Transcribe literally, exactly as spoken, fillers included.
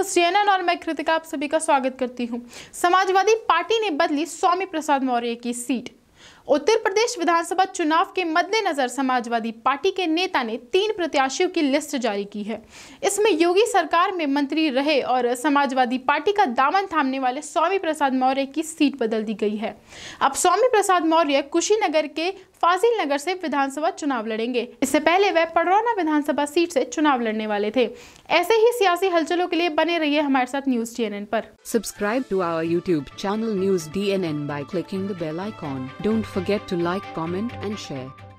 News channel और मैं कृतिका आप सभी का स्वागत करती हूं। समाजवादी पार्टी ने बदली स्वामी प्रसाद मौर्य की सीट। उत्तर प्रदेश विधानसभा चुनाव के मद्देनजर समाजवादी पार्टी के नेता ने तीन प्रत्याशियों की लिस्ट जारी की है। इसमें योगी सरकार में मंत्री रहे और समाजवादी पार्टी का दामन थामने वाले स्वामी प्रसाद मौर्य की सीट बदल दी गई है। अब स्वामी प्रसाद मौर्य कुशीनगर के फाजिल नगर से विधानसभा चुनाव लड़ेंगे। इससे पहले वह पडरोना विधानसभा सीट से चुनाव लड़ने वाले थे। ऐसे ही सियासी हलचलों के लिए बने रहिए हमारे साथ न्यूज डी एन एन पर। Subscribe to our YouTube channel news D N N by clicking the bell icon. Don't forget to like, comment and share.